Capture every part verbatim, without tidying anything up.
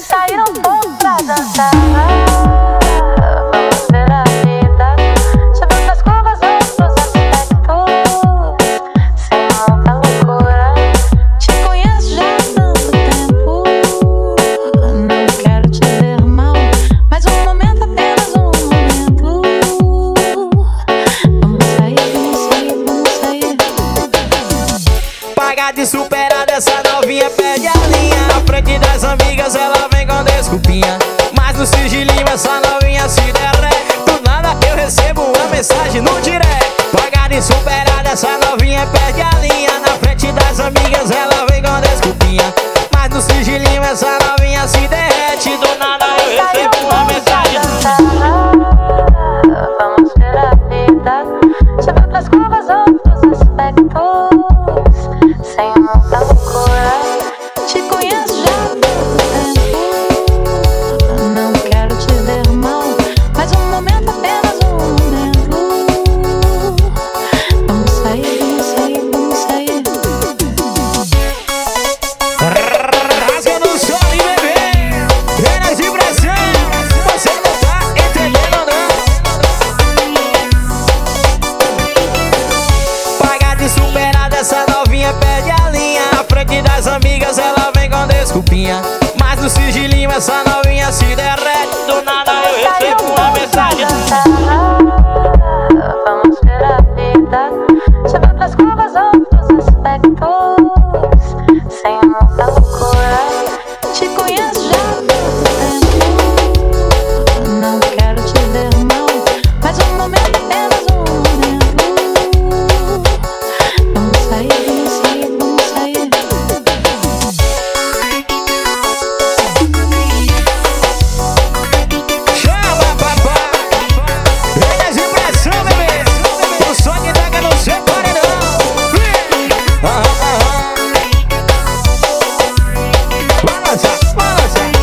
sair um pouco pra dançar. Vamos ver a vida sobre as curvas, outros aspectos. Sem nova loucura, te conheço já há tanto tempo. Não quero te ver mal, mas um momento, apenas um momento. Vamos sair, vamos sair, vamos sair. Paga de superada, essa novinha perde a linha. Na frente das amigas ela vem com desculpinha, mas no sigilinho essa novinha se derrete. Do nada eu recebo uma mensagem no direct: paga de superada, essa novinha perde a linha. Na frente das amigas ela vem com desculpinha, mas no sigilinho essa novinha se derrete. Do nada eu recebo uma mensagem no direct. Vamos ver a vida sobre outras curvas, outros aspectos. Sem muita loucura, te conheço já há tanto tempo. Não quero te ver mal, mas um momento, apenas um momento. Vamos sair, vamos sair, vamos sair. Rasga no sol e bebê, Renanzinh de Brasil. Você não tá entendendo não. Pagar de superar dessa novinha perde a linha. Na frente das amigas ela vem com desculpinha, mas no sigilinho essa novinha se derrete. Do nada eu recebo uma mensagem. Vamos ver a vida sobre outras curvas, outros aspectos. Sem muita loucura, te conheço já há tanto tempo. Não quero te ver mal, mas um momento, apenas um momento. Vamos sair, vamos sair, vamos sair. Chama, papai. Vem as impressões, bebê. O som que toca no seu paredão. Balança, balança. Estourou, estourou.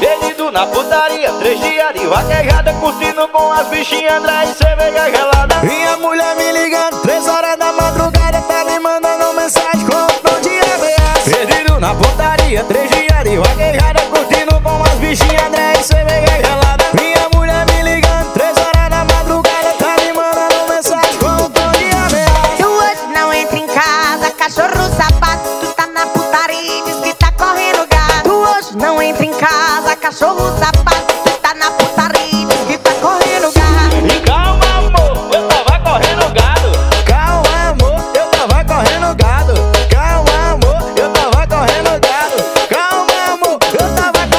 Bebido na putaria, três dias de vaquejada, curtindo com as bichinhas, André e cerveja gelada. E a mulher me ligando, três horas da madrugada, tá me mandando mensagem com um tom de ameaça. Perdido na putaria, três dias de vaquejada, curtindo com as bichinhas, André e cerveja gelada. E a mulher me ligando, três horas da madrugada, tá me mandando mensagem com um tom de ameaça. Tu hoje não entra em casa, cachorro sapato, tu tá na putaria e diz que tá correndo gato. Tu hoje não entra em casa, cachorro sapato, tu tá na putaria, diz que tá correndo gado. E calma amor, eu tava correndo gado.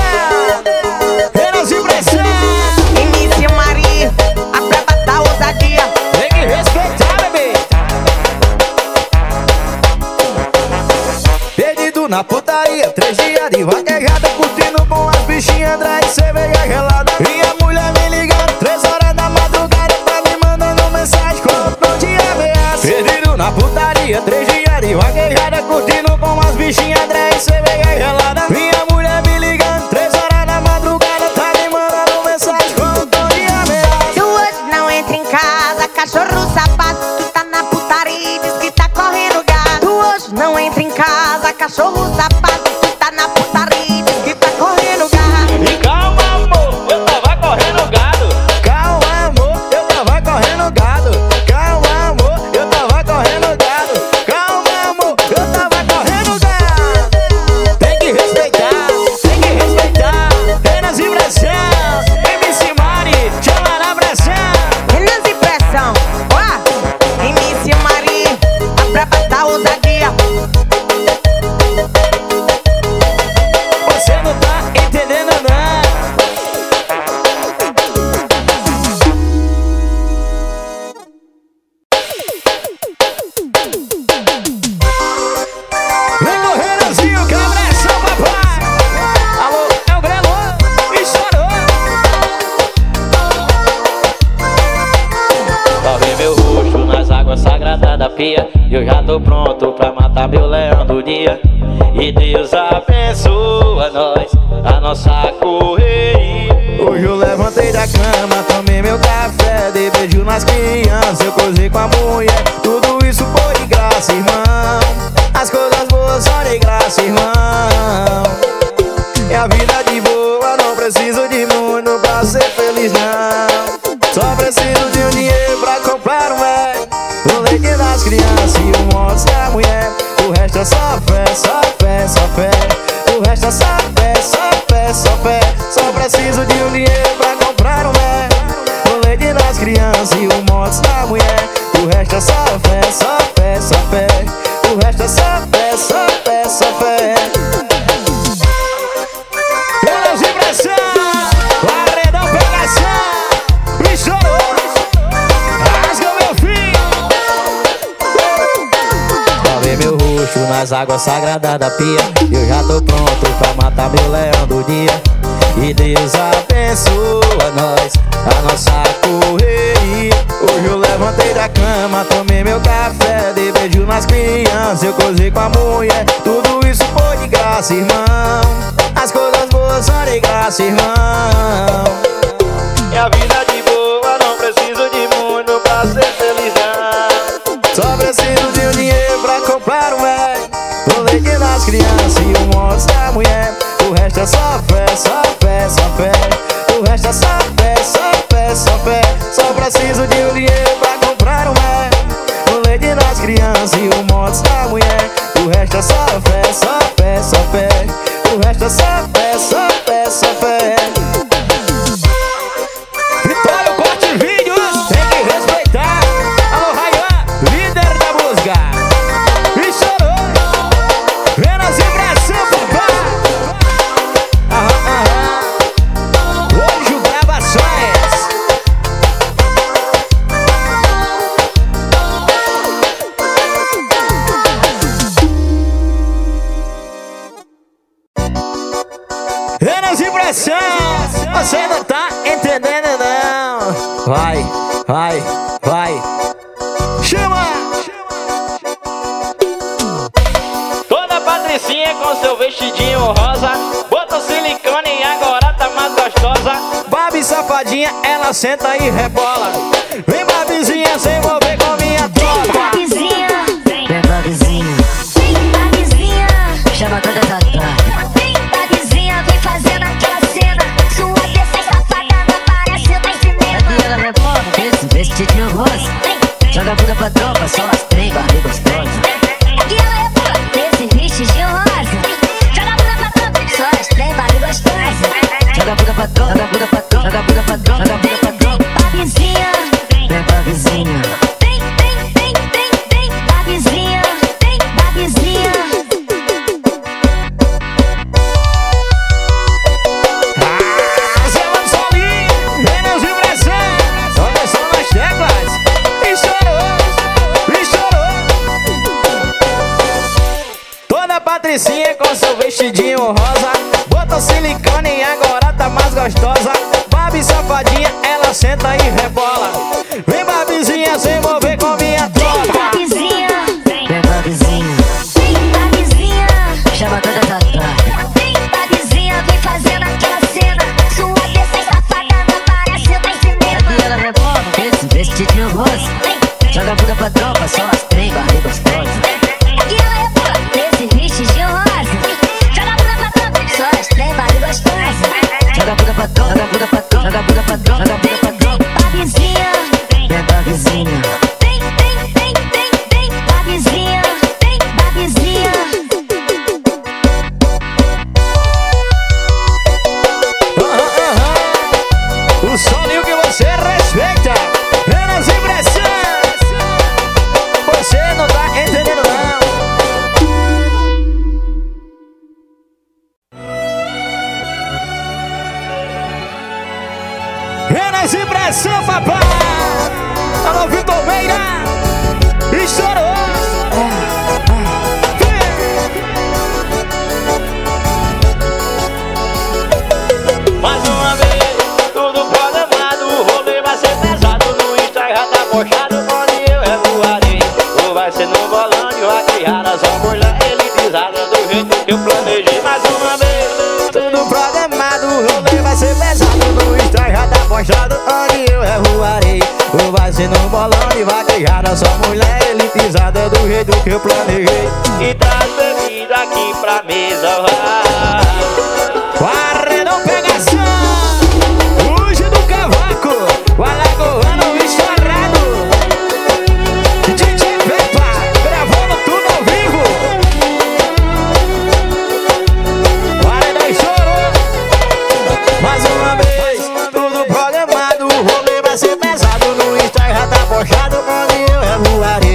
Calma amor, eu tava correndo gado. Calma amor, eu tava correndo gado. Calma amor, eu tava correndo gado. Renanzinh pressão. Início Maria, a braba tá ousadia. Tem que respeitar, bebê. Perdido na putaria, três dias de vaquejada, curtindo com as bichinhas, André e cerveja gelada. E a mulher me ligando, três horas da madrugada, tá me mandando mensagem com um tom de ameaça. Perdido na putaria, três dias de vaquejada, curtindo com as bichinhas, André e cerveja gelada. E a mulher me ligando, três horas da madrugada, tá me mandando mensagem com um tom de ameaça. Tu hoje não entra em casa, cachorro sapato, tu tá na putaria e diz que tá correndo gato. Tu hoje não entra em casa, cachorro sapato, tu tá na putaria. Eu já tô pronto pra matar meu leão do dia. E Deus abençoa nós, a nossa correria. levantei da cama, tomei meu café, dei beijo nas crianças, eu coisei com a mulher. Tudo isso foi de graça, irmão. As coisas boas são de graça, irmão. E a vida de boa, não preciso de muito pra ser feliz, não. Só preciso de um dinheiro pra comprar um é, o leite das crianças e um monte da mulher. O resto é só fé, só fé, só fé. O resto é só fé, só fé, só fé. Só preciso de um dinheiro pra comprar um é, o leite das crianças e um monte da mulher. O resto é só fé, só fé, só fé. O resto é só fé, só fé, só fé. Pelas impressões, Laredão pegação, bicho. Nas águas sagradas da pia, eu já tô pronto pra matar meu leão do dia. E Deus abençoa nós, a nossa correria. Hoje eu levantei da cama, tomei meu café, dei beijo nas crianças, eu cozei com a mulher. Tudo isso foi de graça, irmão. As coisas boas são de graça, irmão. E a vida de boa, não preciso de muito pra ser feliz, não. Só preciso de um dinheiro pra comprar um é, o leite das crianças e um monte da mulher. O resto é só fé, só fé, só fé. O resto é só fé, só fé, só fé. Só preciso de um dinheiro pra comprar um é, o leite das crianças e um monte da mulher. O resto é só fé, só fé, só fé. O resto é só fé, só fé, só fé. Vitória, corte vídeo, tem que respeitar. Alô, Rayan, líder da música. Renanzinh pressão, você não tá entendendo não. Vai, vai, vai. Chama! Toda patricinha com seu vestidinho rosa, bota o silicone e agora tá mais gostosa. Barbie safadinha, ela senta e rebola. Vem Barbiezinha, se envolver com minha tropa. Vem Barbiezinha, vem Barbiezinha, vem Barbiezinha, chama todas as tropas. Vestidinho rosa, joga a bunda pra tropa, só as três barriga gostosa. Aqui ela rebola, esse vestidinho rosa, joga a bunda pra tropa, só as três barriga gostosa. Joga a bunda pra tropa, joga a bunda pra tropa, joga a bunda pra tropa, joga a bunda pra tropa. Vem Barbiezinha, vem Barbiezinha, vem, vem, vem, vem, vem Barbiezinha, vem Barbiezinha. Patricinha com seu vestidinho rosa, bota o silicone e agora tá mais gostosa. Barbie safadinha, ela senta e rebola. Vem Barbiezinha, se envolver com minha tropa. Vem Barbiezinha, vem Barbiezinha, vem Barbiezinha, chama todas as tropas. Vem Barbiezinha, vem fazendo aquela cena, sua dessa safada parece uma cinema. E ela rebola, esse vestidinho rosa, joga a bunda pra tropa, só as três barriga gostosa. Joga a bunda pra tropa, joga a bunda pra tropa, joga a bunda pra tropa, joga a bunda pra tropa. Vem Barbiezinha, vem Barbiezinha, vem, vem, vem, vem, vem Barbiezinha, vem Barbiezinha. Aham, aham, o solinho que você respeita, menos impressões, você não tá entendendo não. Renanzinh pressão, papá. Alô, Vitor Meira. Estourou. Mais uma vez, tudo programado. O rolê vai ser pesado. No Instagram já tá mochado. Onde eu revoarei, ou vai ser no bolão de uma criada. Só molhar ele pisada do jeito que eu planejei. Mais uma vez, tudo programado. O rolê vai ser pesado. No Instagram já todo onde eu revoarei. Vou vai ser no bolão e vaquejar a sua mulher elitizada do jeito que eu planejei. E traz bebida aqui pra mesa, vai. Quarre não pegação, hoje do cavaco, o alagoano estourado. D J Pepa, gravando tudo ao vivo. Quarre não chorou, mais uma vez, tudo programado. O rolê vai ser pesado, no Insta já tá bochado. Onde eu revoarei,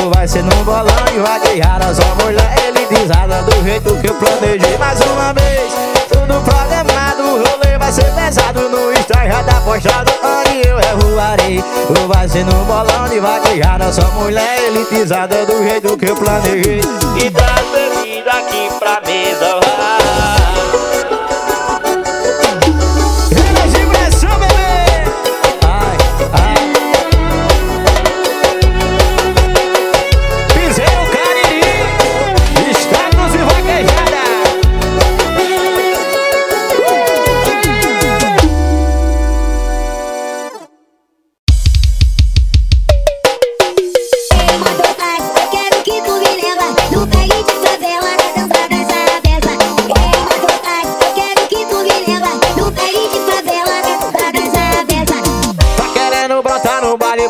ou vai ser no bolão e vaquejar a sua mulher elitizada do jeito que eu planejei. Mais uma vez, tudo programado, o rolê vai ser pesado. No Insta já tá postado, onde eu revoarei. Ou vai ser no bolão de vaquejada, só mulher elitizada do jeito que eu planejei. E traz bebida aqui pra mesa, vai. Renanzinh pressão, bebê. Ai, ai. Pisei o Cariri, estátuas e vaquejada.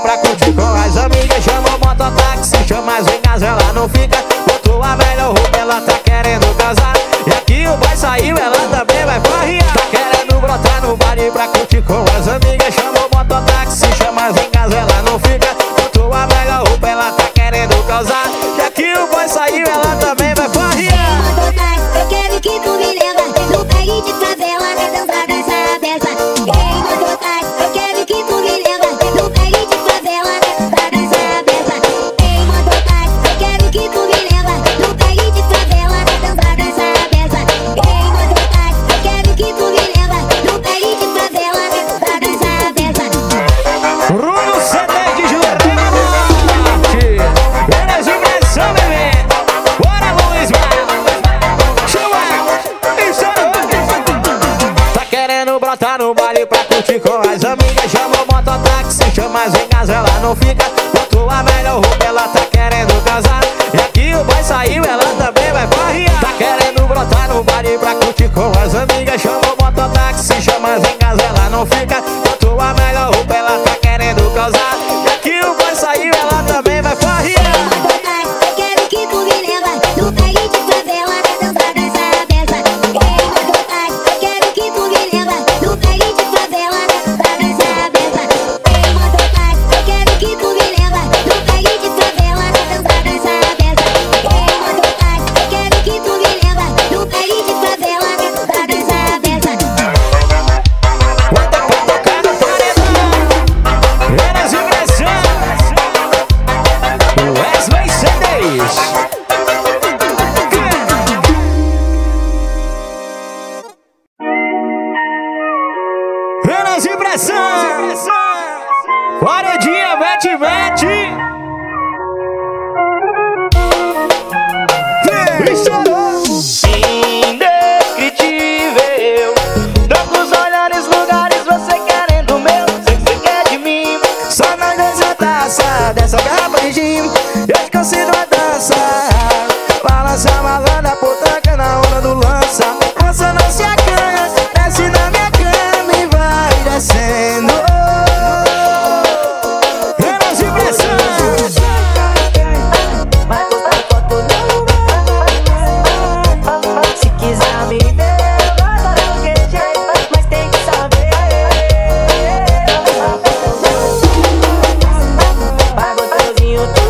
Pra curtir com as amigas, chama o mototáxi, chama as vingas, ela não fica. Botou a velha roupa, ela tá querendo casar. E aqui o boy saiu, ela também vai farrear. Tá querendo brotar no baile pra curtir com as amigas, chama o mototáxi, chama as vingas, ela não fica. Botou a velha roupa, ela tá querendo casar. E aqui o boy saiu, ela também vai farrear. Mototáxi, eu quero que tu me leva, no baile de favela, pra dançar dessa festa. Ei, mototáxi, eu quero que tu me leva, no baile de no baile pra curtir com as amigas, chama o mototáxi, chama as vingas, ela não fica. Botou a melhor roupa, ela tá querendo casar. E aqui o boy saiu, ela também vai farrear. Tá querendo brotar no baile pra curtir com as amigas, chama o mototáxi, chama as vingas, ela não fica. Botou a melhor roupa, ela tá querendo casar. E aqui o boy saiu, ela também vai farrear. Renanzinh pressão, paredinha, mete, mete. Indescritível, tantos olhares, lugares, você querendo o meu, sei que você quer de mim. Só nós dois na taça dessa garrafa de gin, eu consigo a dança. Balança a malandra, potanca na onda do lança. Lança não se acanha, desce na minha cama e vai descendo. Renanzinh pressão. Se quiser me ver, bota qualquer jeito, mas tem que saber. Paga o teuzinho, tu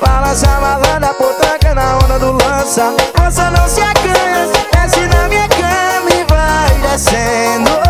balança a malandra, potanca na onda do lance. dança. Moça, não se acanha, desce na minha cama e vai descendo.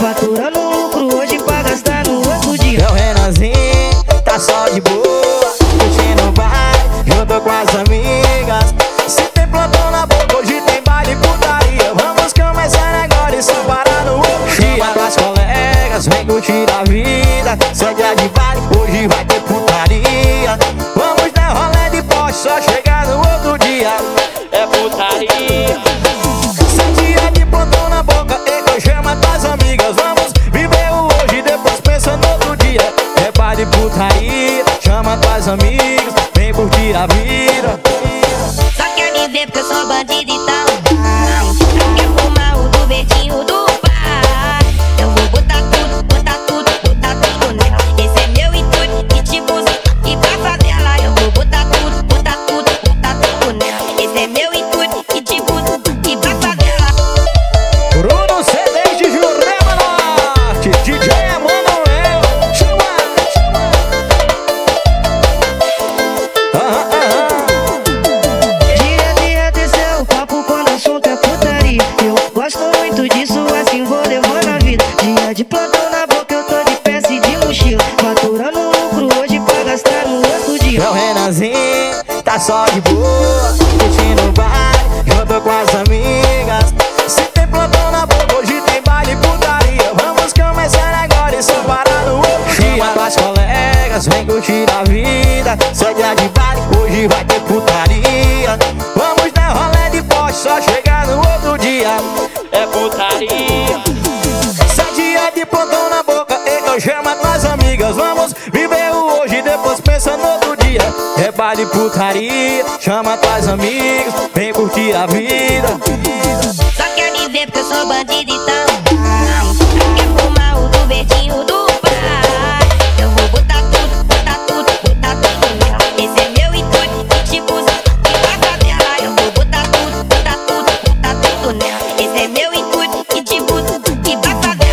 Faturando lucro hoje pra gastar no outro dia. Meu Renanzinho tá só de boa, curtindo bar, junto com as amigas. Se tem plantão na boca, hoje tem baile e putaria. Vamos começar agora e só parar no outro dia. Chama as colegas, vem curtir a vida. Se é dia de baile, hoje vai ter putaria. Vamos dar rolê de poste, só chegar no outro dia. É putaria. Se é dia de plantão na boca, chama tuas amigas, vamos viver o hoje e depois pensa no outro dia. É bar de putaria, chama tuas amigas, vem curtir a vida. Só quer me ver porque eu sou bandido e tal. Só quer fumar o do verdinho do bar. Eu vou botar tudo, botar tudo, botar tudo nela. Esse é meu intuito, e tipo e pra favela. Eu vou botar tudo, botar tudo, botar tudo nela. Esse é meu intuito, e tipo e pra favela. Tá só de boa, curtindo o bar, junto com as amigas. Se tem plantão na boca, hoje tem baile e putaria. Vamos começar agora e só parar no outro dia. Chama as colegas, vem curtir a vida. Se é dia de baile, hoje vai ter putaria. Vamos dar rolê de poste, só chegar no outro dia. É putaria. Se é dia de plantão na boca, então chama as amigas. Vamos viver o hoje e depois pensa no outro dia. É bar de putaria, chama tuas amigas, vem curtir a vida. Só quer me ver porque eu sou bandido e tal. Só quer fumar o do verdinho do bar. Eu vou botar tudo, botar tudo, botar tudo nela. Esse é meu intuito, e tipo e pra favela. Eu vou botar tudo, botar tudo, botar tudo nela. Esse é meu intuito, e tipo e pra favela.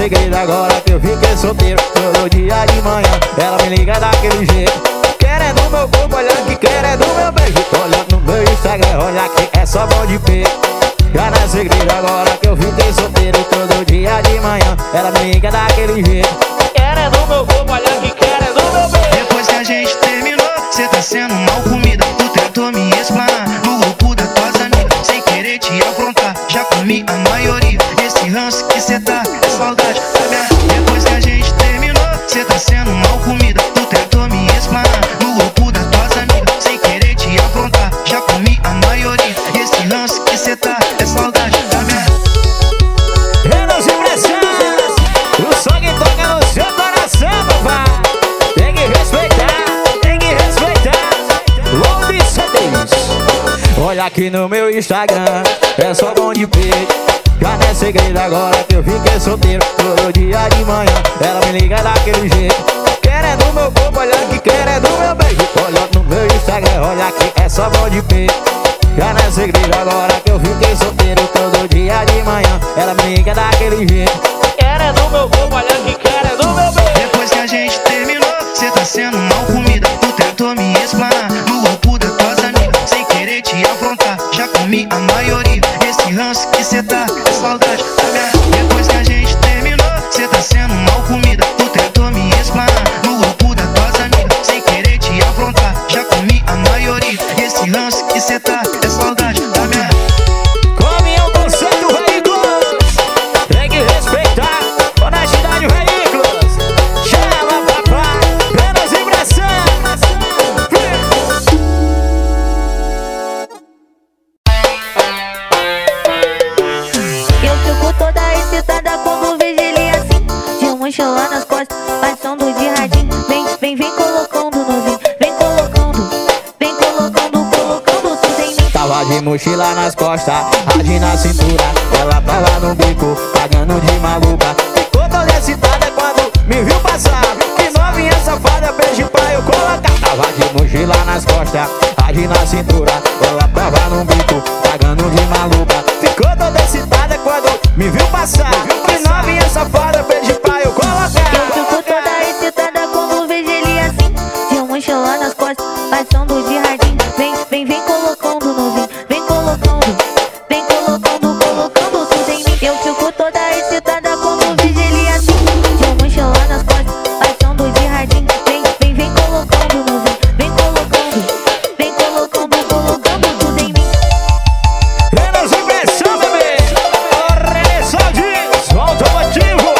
Segredo agora que eu fiquei solteiro. Todo dia de manhã ela me liga daquele jeito, querendo meu corpo, olhando que querendo meu beijo. Olhando no meu Instagram, olha que é só bom de ver. Já não é segredo agora que eu fiquei solteiro. Todo dia de manhã ela me liga daquele jeito, querendo meu corpo, olhando que querendo meu beijo. Depois que a gente terminou, cê tá sendo mal comida. Tu tentou me explanar no louco da tua te aprontar, já comi a maioria. Esse ranço que cê tá é saudade da minha. Depois que a gente terminou, cê tá sendo mal comida. Tu tentou me esmagar no grupo das tuas amigas, sem querer te aprontar, já comi a maioria. Esse ranço que cê tá é saudade da minha. Renanzinh, o som que toca no seu coração, papai. Tem que respeitar, tem que respeitar. Love cê. Olha aqui no meu Instagram, é só bom de peito. Já não é segredo agora que eu fiquei solteiro. Todo dia de manhã, ela me liga daquele jeito. Querendo meu corpo, olha que querendo meu beijo. Olha no meu Instagram, olha aqui, é só bom de peito. Já não é segredo agora que eu fiquei solteiro. Todo dia de manhã, ela me liga daquele jeito. Querendo meu corpo, olha que querendo meu beijo. Depois que a gente terminou, cê tá sendo mal comida. Tu tentou me explanar no grupo da tua te afrontar, já comi a maioria. Esse ranço que cê tá é saudade da minha. Depois que a gente terminou, cê tá sendo mal comida. Tu tentou me esplanar no grupo das tuas amigas, sem querer te afrontar, já comi a maioria. Esse ranço que cê tá é saudade da minha. Come é o conceito veículos, tem que respeitar honestidade veículos. Chama papai, menos impressão. Lá nas costas, passando de radinho. Vem, vem, vem colocando no vinho. Vem colocando, vem colocando, colocando tudo em mim. Tava de mochila nas costas, radinho na cintura. Ela tava no bico, pagando de maluca. Ficou toda excitada quando me viu passar. Que novinha safada, beijo pra eu colocar. Tava de mochila nas costas, radinho na cintura. Ela tava no bico, pagando de maluca. Ficou toda excitada quando me viu passar. Que novinha safada, beijo pra eu colocar. Eu fico toda excitada quando vejo ele assim. Tinha um enxelão nas costas, passando de radinho. Vem, vem, vem colocando no vinho. Vem colocando, vem colocando, colocando tudo em mim. Eu fico toda excitada quando vejo ele assim. Tinha um enxelão nas costas, passando de radinho. Vem, vem, vem colocando no vinho. Vem colocando, vem colocando, colocando tudo em mim. Menos impressão, bebê. Regressão de volta ao ativo.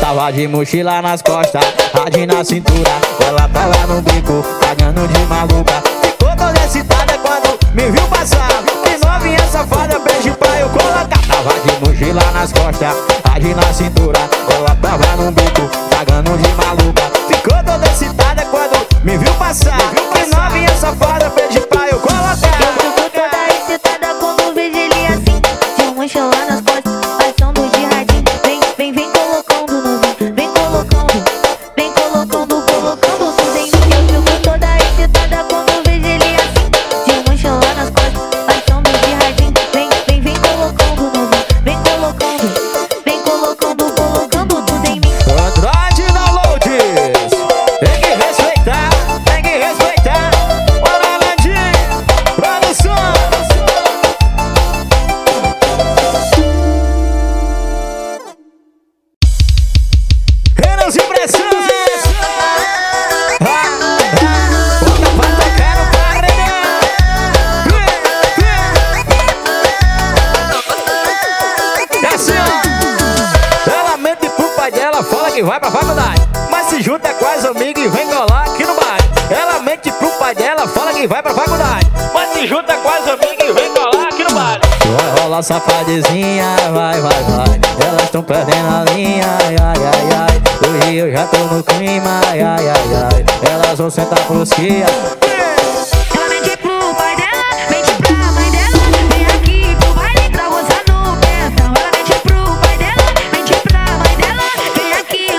Tava de mochila nas costas, radinho na cintura. Ela tava no bico, pagando de maluca. Ficou toda excitada quando me viu passar. Que novinha safada, beijo pra eu colocar. Tava de mochila nas costas, radinho na cintura. Ela tava no bico, pagando de maluca. Ficou toda excitada quando me viu passar. Que novinha safada, beijo pra eu colocar. Eu fico toda excitada quando vejo ele assim. Tinha um enxelão nas costas, passando de radinho. Vem, vem, vem colocando no vinho. Vem colocando, vem colocando, colocando tudo em mim. Eu fico toda excitada quando vejo ele assim. Tinha um enxelão nas costas, passando de radinho. Vem, vem, vem colocando no vinho. Vem colocando, vem colocando, colocando tudo em mim. Andrade na Lourdes, tem que respeitar, tem que respeitar. Bora, Renanzinh, produção. Menos impressão. Vai pra faculdade, mas se junta com as amigas e vem colar aqui no bairro. Ela mente pro pai dela, fala que vai pra faculdade, mas se junta com as amigas e vem colar aqui no bairro. Vai rolar safadezinha, vai, vai, vai. Elas tão perdendo a linha, ai, ai, ai. Hoje eu já tô no clima, ai, ai, ai. Elas vão sentar por si. Ela mente pro pai dela, mente pra mãe dela. Vem aqui pro baile pra gozar no pentão. Ela mente pro pai dela, mente pra mãe dela. Vem aqui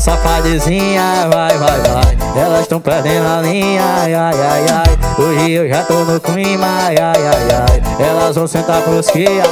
safadezinha, vai, vai, vai. Elas tão perdendo a linha, ai, ai, ai. Hoje eu já tô no clima, ai, ai, ai. Elas vão sentar fosquia.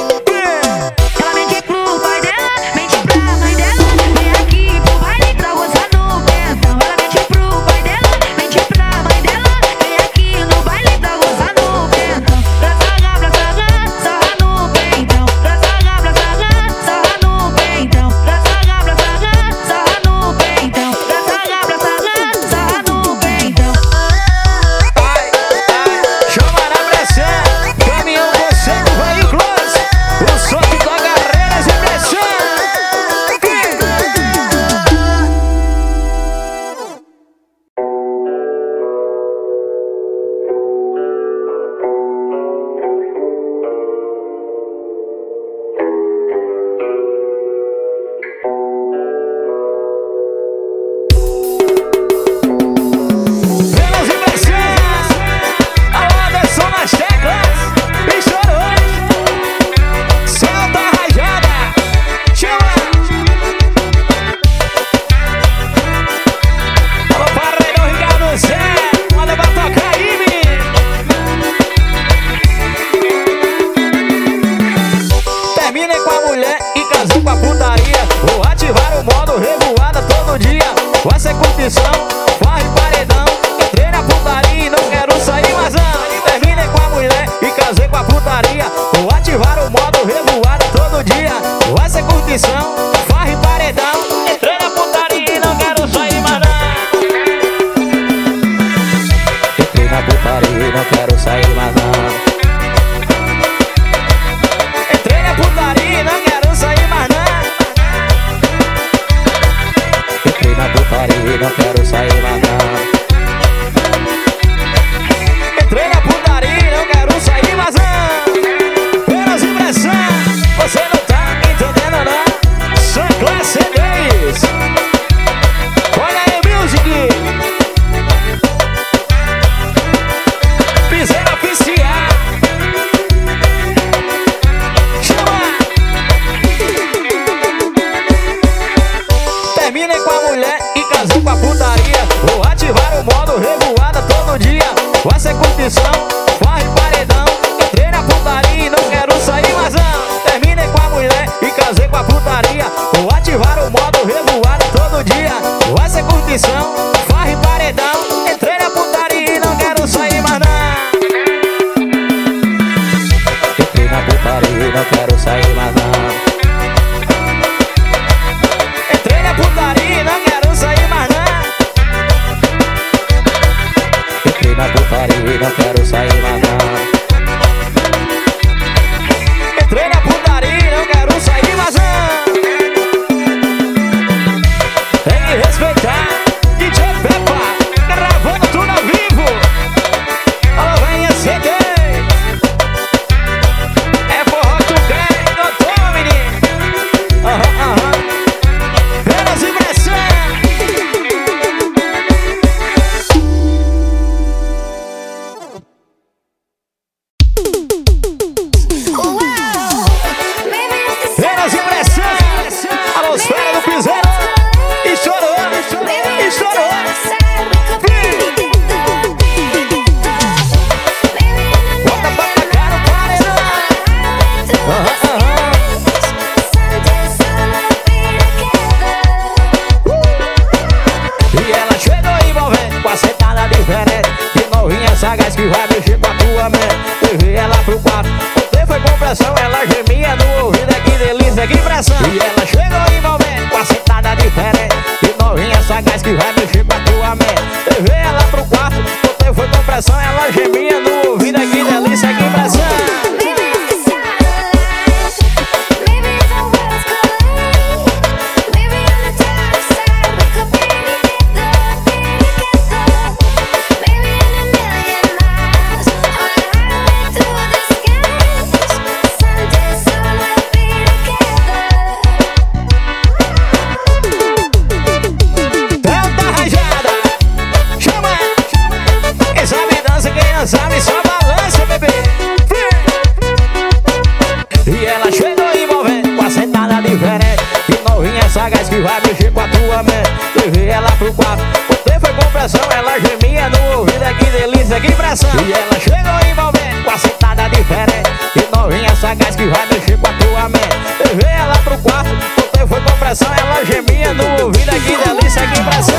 que vai mexer com a tua mente. Levei ela pro quarto, você foi com pressão. Ela gemia no ouvido, que delícia, que pressão. E ela chegou em momento, com a sentada diferente. E novinha sagaz que vai mexer com a tua mente. Levei ela pro quarto, você foi com pressão. Ela gemia no ouvido, que delícia, que pressão.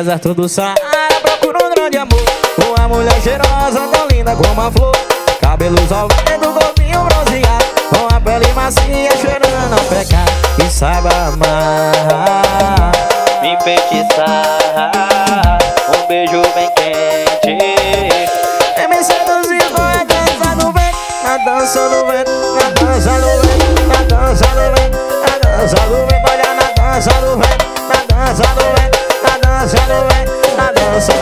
Deserto do Saara, procura um grande amor. Uma mulher cheirosa, tão linda como a flor. Cabelos ao vento, corpinho bronzeado, com a pele macia, cheirando ao pecado. E saiba amar, me enfeitiçar, um beijo bem quente. É me seduzir com a dança do vento. A dança do vento, a dança do vento, a dança do vento, a dança do vento. Olha na dança do vento, na dança do vento. Na dança,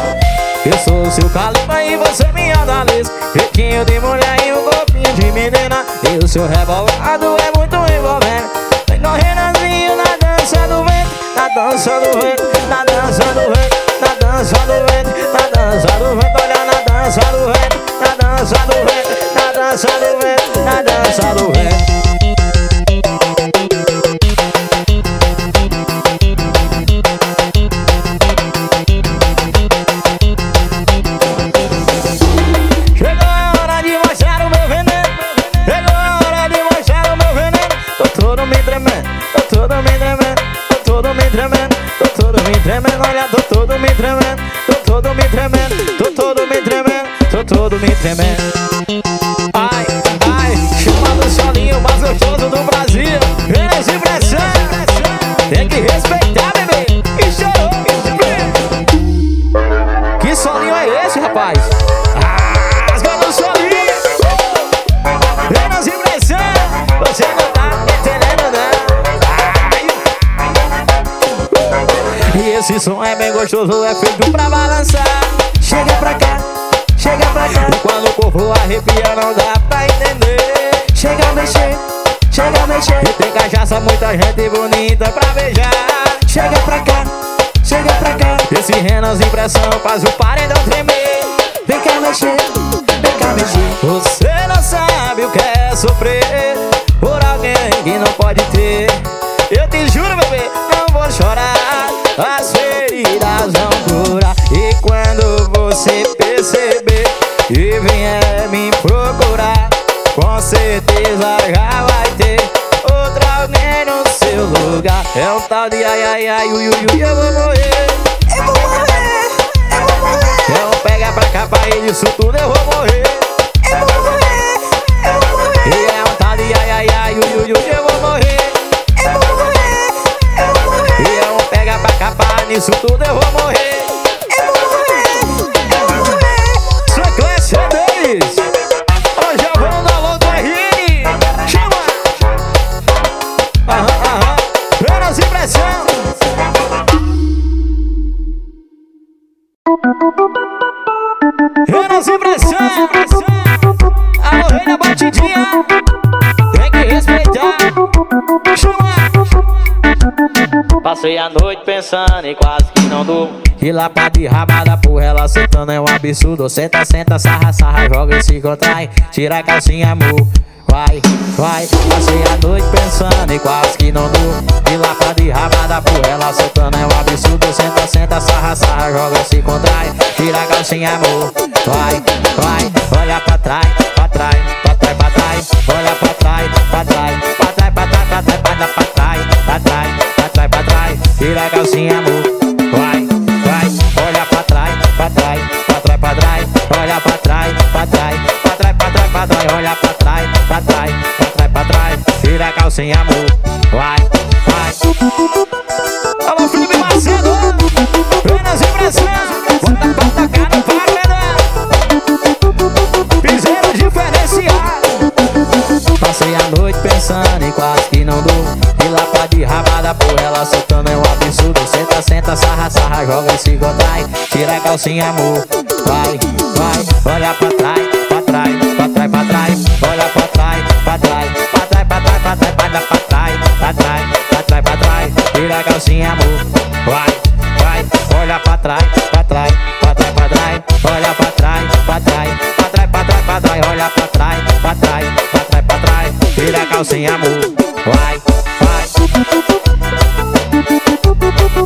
eu sou seu calibre e você minha analisa. Riquinho de mulher e um golpinho de menina. E o seu rebolado é muito envolvente. Vem com Renanzinho na dança do vento. Na dança do vento, na dança do vento, na dança do vento, na dança do vento. Olha na dança do vento, na dança do vento, na dança do vento, na dança do vento. Todo me tremendo. Ai, ai, chamando o solinho mais gostoso do Brasil. Renanzinh pressão, tem que respeitar, bebê. E chorou, e chorou. Que solinho é esse, rapaz? Ah, rasgando o solinho. Renanzinh pressão, você não tá entendendo, não. E esse som é bem gostoso, é feito pra balançar. Chega pra cá. Chega pra cá. E quando o corpo arrepia não dá pra entender. Chega a mexer, chega a mexer. E tem cachaça, muita gente bonita pra beijar. Chega pra cá, chega pra cá. Esse Renanzinh pressão faz o paredão tremer. Vem cá mexer, vem cá mexer. Você não sabe o que é sofrer por alguém que não pode ter. Eu te juro, bebê, não vou chorar. As feridas não curam. E quando você perceber e vier me procurar, com certeza já vai ter outra alguém no seu lugar. É um tal de ai, ai, ai, ui, ui, ui, eu vou morrer. Eu vou morrer, eu vou morrer. Eu vou pegar pra cá, pra ir disso tudo, eu vou morrer. Eu vou morrer, eu vou morrer. E é um tal de ai, ai, ai, ui, ui, ui, eu vou morrer. Eu vou morrer, eu vou morrer. E eu vou pegar pra cá, pra ir disso tudo, eu vou morrer. Renanzinh pressão, alô rei da batidinha, tem que respeitar. Chama. Passa Passei a noite pensando e quase que não durmo. E lapa de rabada, porra, ela sentando é um absurdo. Senta, senta, sarra, sarra, joga e se contrai. Tira a calcinha, amor, vai, vai. Passei a noite pensando e quase que não durmo. E lapa de rabada, porra, ela sentando é um absurdo. Senta, senta, sarra, sarra, joga e se contrai. Tira a calcinha, amor, vai, vai. Olha pra trás, pra trás, pra trás, pra trás. Olha pra trás, pra trás, pra trás, pra trás, pra trás, pra trás, pra trás, pra trás. Tira a calcinha, amor, vai, vai. Olha pra trás, pra trás, pra trás, pra trás. Olha pra trás, pra trás, pra trás, pra trás, pra trás. Olha pra trás, pra trás, pra trás, pra trás. Tira a calcinha, amor, vai, vai. Alô, Felipe Macedo, Renanzinh Brasil. Bota pra tacar no párpado. Piseiro diferenciado. Passei a noite pensando e quase que não durmo. E lapa de rabada, por ela soltando é um absurdo. Senta, senta, sarra, sarra, joga e se contrai. Tira a calcinha, amor, vai, vai. Olha pra trás, pra trás, pra trás, pra trás. Olha pra trás, pra trás, pra trás, pra trás, pra trás, pra trás, pra trás, pra trás, pra trás. Tira a calcinha, amor, vai, vai. Olha pra trás, pra trás, pra trás, pra trás. Olha pra trás, pra trás, pra trás, pra trás, pra trás. Olha pra trás, pra trás, pra trás, pra trás. Tira a calcinha, amor, vai.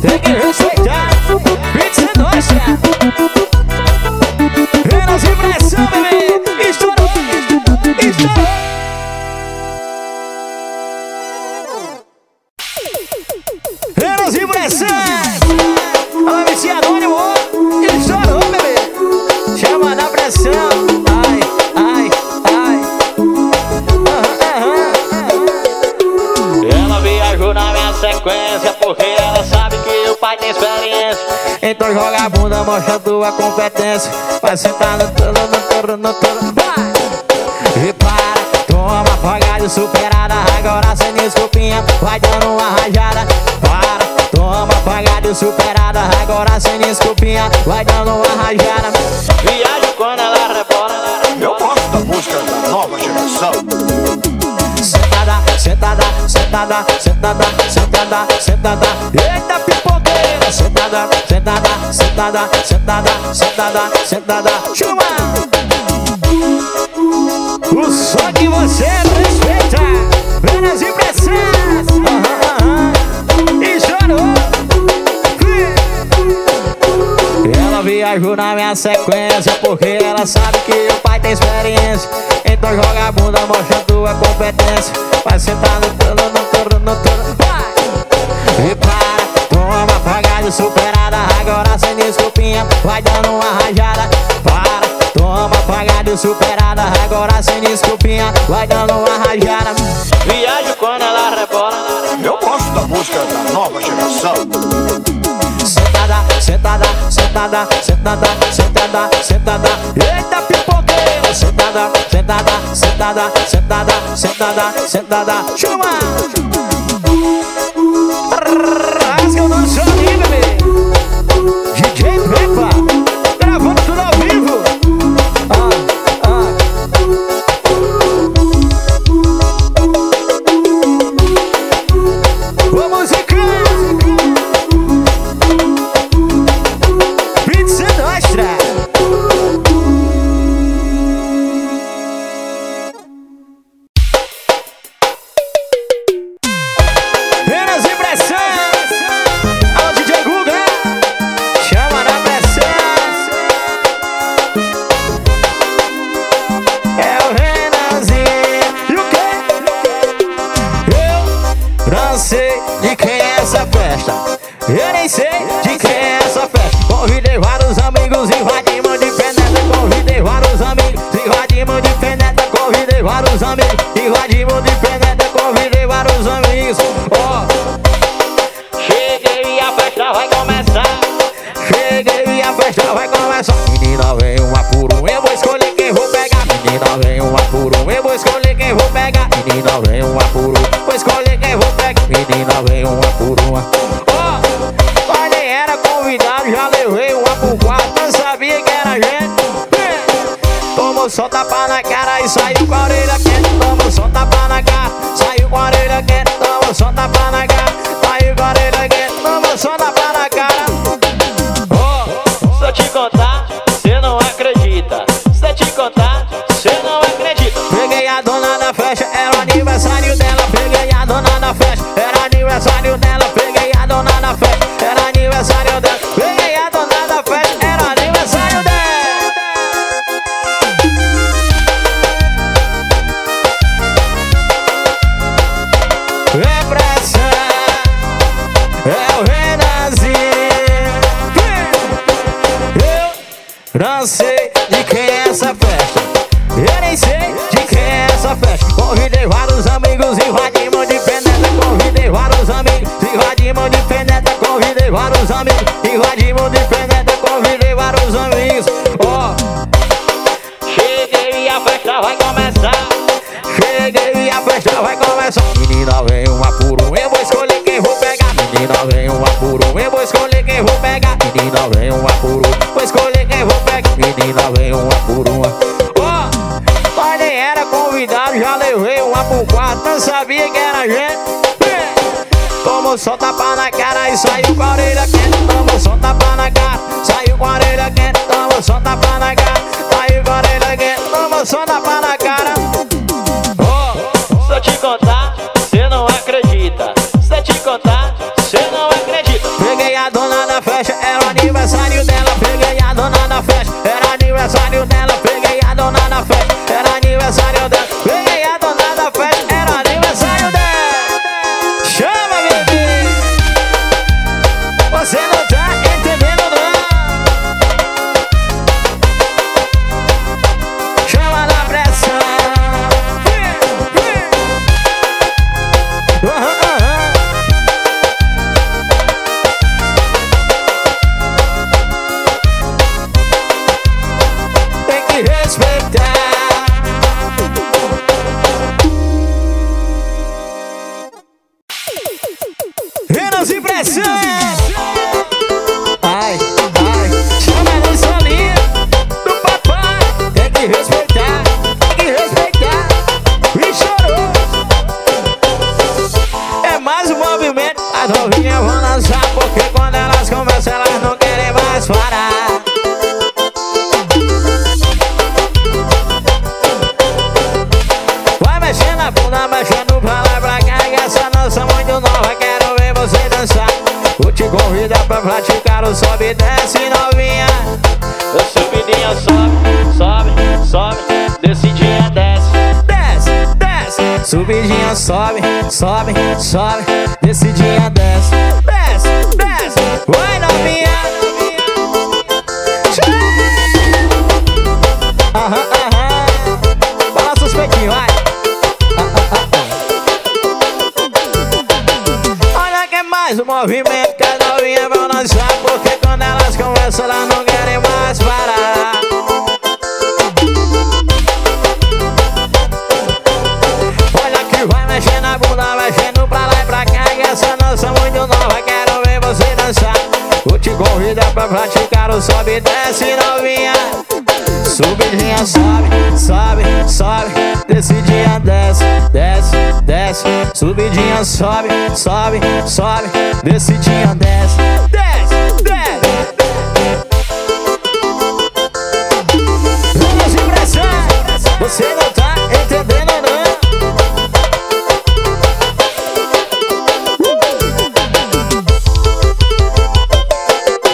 Tem que respeitar, pizza é nossa. Renas de pressão, bebê. Estourou, estourou. Renas de pressão. Ela me se anônimo. Estourou, bebê. Chama na pressão. Ai, ai, ai. Uhum, uhum. Ela viajou na minha sequência porque ela sabe. Então joga a bunda, mostra a tua competência. Vai sentar no touro, no touro, no touro. Vai! E para, toma, fogada e superada. Agora sem desculpinha, vai dando uma rajada. Para, toma, fogada e superada. Agora sem desculpinha, vai dando uma rajada. Viaja quando ela repara. Eu gosto da música da nova geração. Sentada, sentada, sentada, sentada, sentada, sentada. Eita, pipoqueira! Sentada, sentada, sentada, sentada, sentada, sentada. Chama! O som que você respeita. Penas e pressas. uh-huh, uh-huh. E chorou. Ela viajou na minha sequência porque ela sabe que o pai tem experiência. Então joga a bunda, mostra a tua competência. Vai sentar no touro, no touro, no touro. Vai! E para. Toma, fogada e superada, agora sem desculpinha, vai dando uma rajada. Para, toma, fogada e superada, agora sem desculpinha, vai dando uma rajada. Viaja quando ela rebola. Eu gosto da música da nova geração. Sentada, sentada, sentada, sentada, sentada, sentada. Eita, pipoqueira! Sentada, sentada, sentada, sentada, sentada, sentada. Chama! Eu não sou aqui, bebê. D J Pepa, gravando tudo ao vivo. Ah, ah. Ô, música. Pizza Nostra. Penas e pressão. Eu nem sei de quem é essa festa. Convidei vários amigos e invadimos de penetra. Convidei vários amigos e invadimos de penetra. Convidei vários amigos e invadimos de penetra. Convidei vários amigos. Oh. Cheguei e a festa vai começar. Cheguei e a festa vai começar. Menina, vem uma por um, eu vou escolher quem vou pegar. Menina, vem uma por um, eu vou escolher quem vou pegar. Menina, vem uma por um, vou escolher quem vou pegar. Menina, vem uma por uma. Já levei uma por quatro, não sabia que era gente. Tomou só tapa na cara e saiu com a orelha quente. Tomou só tapa na cara, saiu com a orelha quente. Tomou só tapa na cara, saiu com a orelha quente. Não sei de quem é essa festa, eu nem sei de quem é essa festa. Convidei vários amigos, invadimos de penetra. Convidei vários amigos, invadimos de penetra. Convidei vários amigos, invadimos de penetra. Convidei vários amigos, ó. Oh. Cheguei e a festa vai começar. Cheguei e a festa vai começar. Menina, vem uma por um, eu vou escolher quem vou pegar. Menina, vem uma por um, eu vou escolher quem vou pegar. Menina, vem uma por um, vou escolher. Menina, vem uma por uma. Ó, oh, mas nem era convidado, já levei uma por quatro. Não sabia que era gente. Tomou só tapa na cara e saiu com a orelha quente. Tomou só tapa na cara, saiu com a orelha quente. Tomou só tapa na cara, saiu com a orelha quente. Tomou só tapa na cara. Ó, oh, se eu te contar, cê não acredita. Se eu te contar, cê não acredita. Peguei a dona da festa, era o aniversário dela. Peguei a dona da festa, era aniversário dela, peguei a dona da festa, era aniversário dela, peguei a dona da festa, era aniversário dela. Chama, bebê, você não tá entendendo não. Chama na pressão. uh -huh, uh -huh. Tem que respeitar. Renanzinh pressão. Ai, ai, chama a nossa linha do papai. Tem que respeitar, tem que respeitar. E chorou. É mais um movimento. As novinhas vão dançar, porque quando elas começam, elas não querem mais parar. Vai mexendo na bunda, mexendo pra lá e pra cá. E essa dança muito nova, quero ver você dançar. Vou te convidar pra praticar o sobe e desce, novinha. Eu subidinha sobe, sobe, sobe, descidinha desce. Desce, desce, subidinha sobe, sobe, sobe, descidinha desce. Desce, desce, vai novinha. Aham, aham, fala seus peitinhos, vai. Mais um movimento que as novinhas vão dançar, porque quando elas conversam, elas não querem mais parar. Olha que vai mexendo na bunda, mexendo pra lá e pra cá. E essa dança muito nova, quero ver você dançar. Vou te convidar pra praticar o sobe e desce, novinha. Subidinha sobe, sobe, sobe, descidinha desce, desce, desce. Subidinha sobe, sobe, sobe, descidinha desce, desce, desce. Renanzinh pressão, você não tá entendendo não.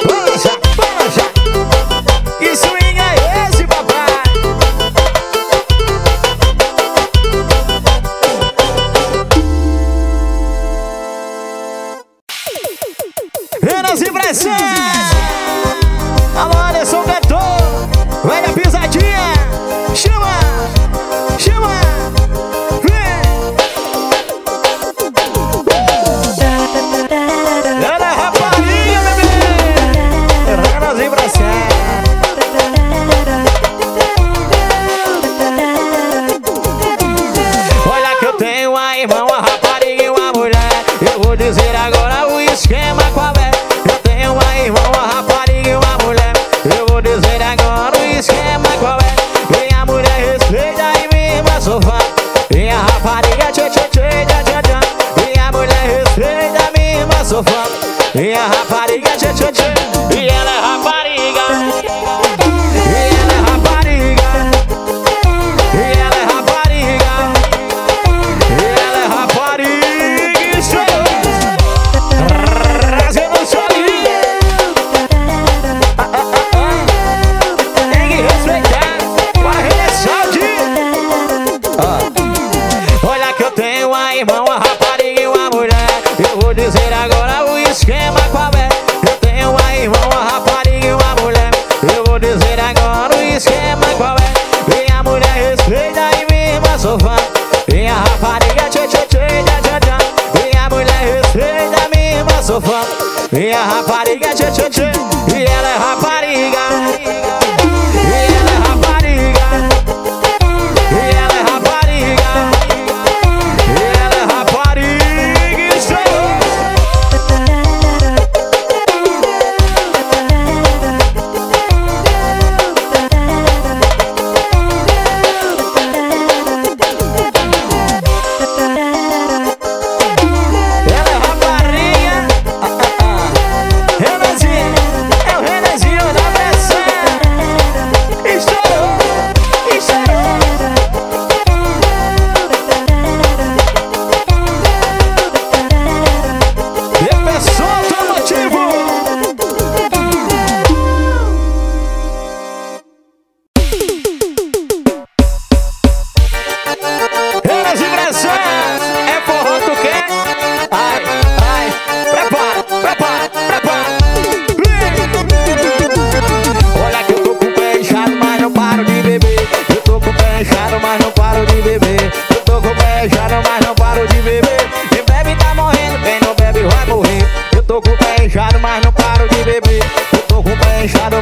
Balança, balança, que swing é esse, papai?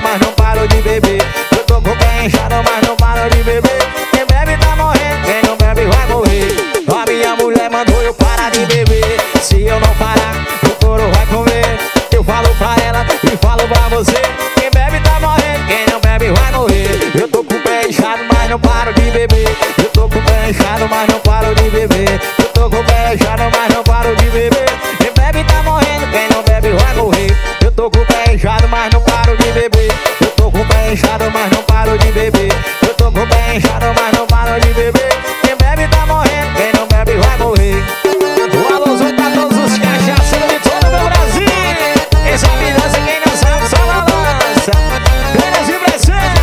mas não paro de beber. Eu tô com quem enxado, mas não paro de beber. Quem bebe tá morrendo, quem não bebe vai morrer. A minha mulher mandou eu parar de beber. Se eu não parar, o couro vai comer. Eu falo pra ela e falo pra você. Quem bebe tá morrendo, quem não bebe vai morrer. Eu tô com o pé inchado, mas não paro de beber. Eu tô com o pé inchado, mas não paro de beber. Eu tô com o pé inchado, mas não paro de beber. Quem bebe tá morrendo, quem não bebe vai morrer. Eu tô com o pé inchado, mas não paro de beber. Eu tô com o pé inchado, mas não paro de beber. Eu tô com o pé inchado, mas não paro de beber. Quem bebe tá morrendo, quem não bebe vai morrer. O alôzão pra todos os cachaceiros de todo o meu Brasil. Essa vingança quem não sabe só balança. Renanzinh presente.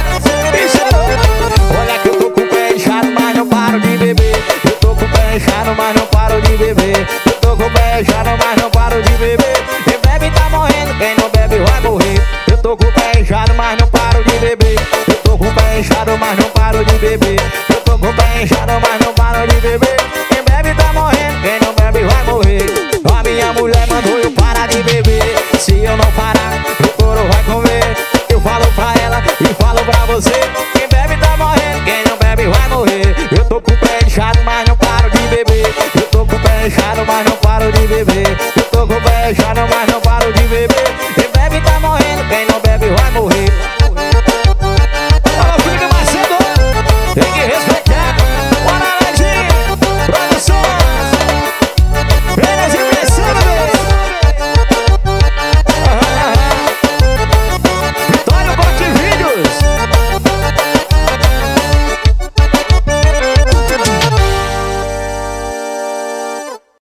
Olha que eu tô com o pé inchado, mas não paro de beber. Eu tô com o pé inchado, mas não paro de beber. Eu tô com o pé inchado, mas não paro de beber. Quem bebe tá morrendo, quem não bebe vai morrer. Eu tô com o pé inchado, mas não paro de beber. Eu tô com o pé inchado, mas não paro de beber. Eu tô com o pé inchado, mas não paro de beber. Quem bebe tá morrendo, quem não bebe vai morrer. A minha mulher mandou eu parar de beber. Se eu não parar, o couro vai comer. Eu falo pra ela e falo pra você. Quem bebe tá morrendo, quem não bebe vai morrer. Eu tô com o pé inchado, mas não paro de beber. Eu tô com o pé inchado, mas não paro de beber. Eu tô com o pé inchado, mas não paro de beber.